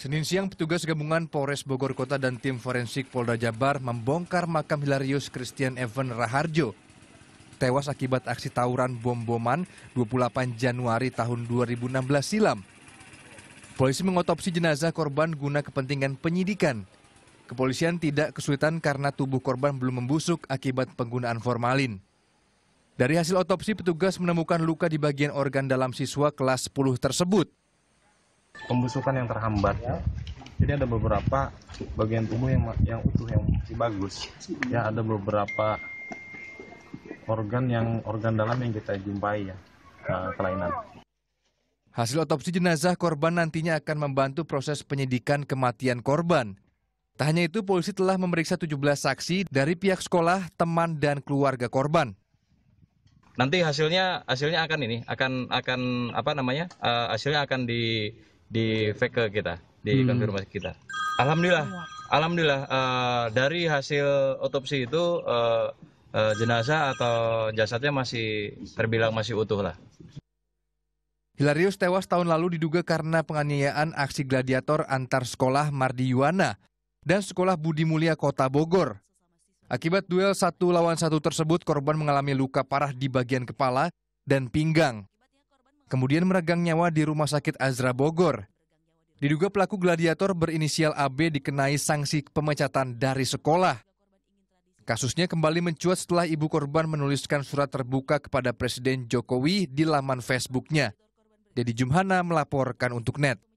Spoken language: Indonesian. Senin siang, petugas gabungan Polres Bogor Kota dan tim forensik Polda Jabar membongkar makam Hilarius Christian Evan Raharjo. Tewas akibat aksi tawuran bom-boman 28 Januari tahun 2016 silam. Polisi mengotopsi jenazah korban guna kepentingan penyidikan. Kepolisian tidak kesulitan karena tubuh korban belum membusuk akibat penggunaan formalin. Dari hasil otopsi, petugas menemukan luka di bagian organ dalam siswa kelas 10 tersebut. Pembusukan yang terhambat, jadi ada beberapa bagian tubuh yang utuh, yang masih bagus. Ya, ada beberapa organ dalam yang kita jumpai ya kelainan. Hasil otopsi jenazah korban nantinya akan membantu proses penyidikan kematian korban. Tak hanya itu, polisi telah memeriksa 17 saksi dari pihak sekolah, teman dan keluarga korban. Nanti hasilnya akan ini akan apa namanya? Hasilnya akan di-fake ke kita, dikonfirmasi kita. Alhamdulillah dari hasil otopsi itu jenazah atau jasadnya masih terbilang masih utuh lah. Hilarius tewas tahun lalu diduga karena penganiayaan aksi gladiator antar sekolah Mardiwana dan sekolah Budi Mulia Kota Bogor. Akibat duel 1 lawan 1 tersebut, korban mengalami luka parah di bagian kepala dan pinggang. Kemudian meregang nyawa di rumah sakit Azra Bogor. Diduga pelaku gladiator berinisial AB dikenai sanksi pemecatan dari sekolah. Kasusnya kembali mencuat setelah ibu korban menuliskan surat terbuka kepada Presiden Jokowi di laman Facebooknya. Dedy Jumhana melaporkan untuk NET.